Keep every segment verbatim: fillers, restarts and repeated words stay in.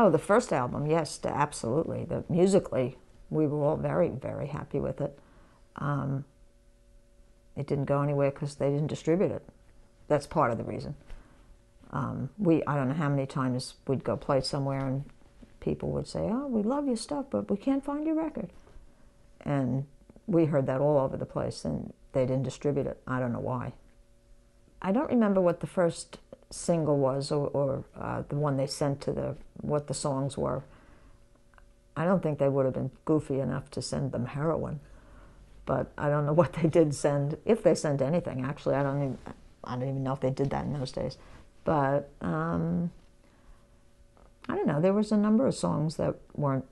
Oh, the first album, yes, absolutely. The, musically, we were all very, very happy with it. Um, it didn't go anywhere because they didn't distribute it. That's part of the reason. Um, we, I don't know how many times we'd go play somewhere and people would say, oh, we love your stuff, but we can't find your record. And we heard that all over the place, and they didn't distribute it. I don't know why. I don't remember what the first single was, or, or uh, the one they sent to the, what the songs were. I don't think they would have been goofy enough to send them Heroin, but I don't know what they did send, if they sent anything, actually. I don't even, I don't even know if they did that in those days. But, um, I don't know, there was a number of songs that weren't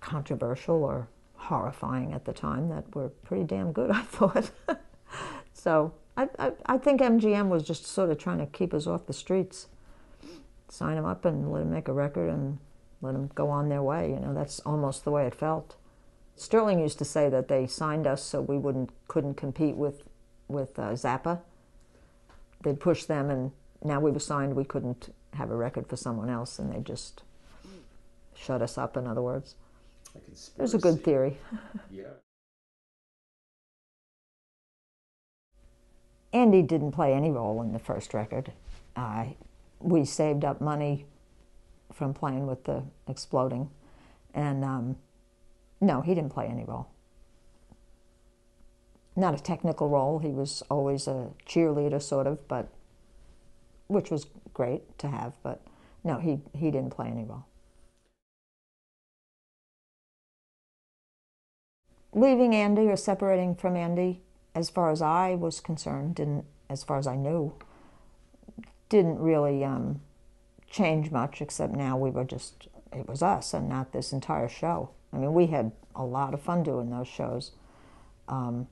controversial or horrifying at the time that were pretty damn good, I thought. So I, I, I think M G M was just sort of trying to keep us off the streets, sign them up and let them make a record and let them go on their way. You know, that's almost the way it felt. Sterling used to say that they signed us so we wouldn't couldn't compete with, with uh, Zappa. They'd push them, and now we were signed, we couldn't have a record for someone else, and they just shut us up, in other words. It was a good theory. Yeah. Andy didn't play any role in the first record. Uh, we saved up money from playing with the Exploding. And um, no, he didn't play any role. Not a technical role. He was always a cheerleader, sort of, but which was great to have. But no, he, he didn't play any role. Leaving Andy or separating from Andy, as far as I was concerned, didn't, as far as I knew, didn't really um, change much, except now we were just, it was us and not this entire show. I mean, we had a lot of fun doing those shows, um,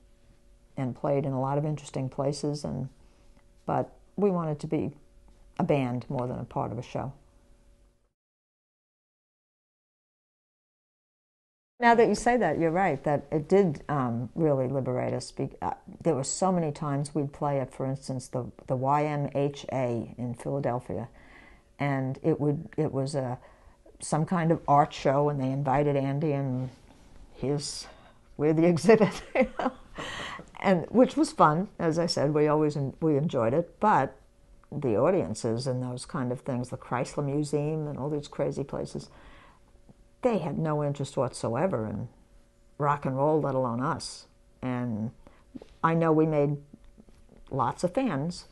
and played in a lot of interesting places, and but we wanted to be a band more than a part of a show. Now that you say that, you're right, that it did um, really liberate us. There were so many times we'd play at, for instance, the, the Y M H A in Philadelphia, and it would it was a, some kind of art show, and they invited Andy, and here's we're the exhibit, you know? And which was fun. As I said, we always we enjoyed it, but the audiences and those kind of things, the Chrysler Museum and all these crazy places, they had no interest whatsoever in rock and roll, let alone us. And I know we made lots of fans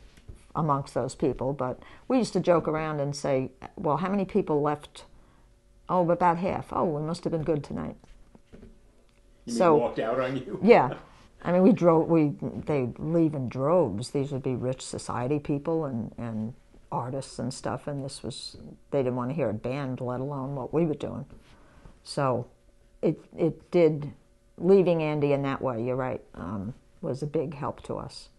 amongst those people, but we used to joke around and say, well, how many people left? Oh, about half. Oh, we must have been good tonight. You so, mean walked out on you? Yeah. I mean, we drove, we, they'd leave in droves. These would be rich society people and, and artists and stuff, and this was, they didn't want to hear a band, let alone what we were doing. So it, it did, leaving Andy in that way, you're right, um, was a big help to us.